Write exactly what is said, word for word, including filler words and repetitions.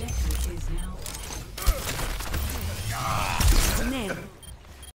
Objective is now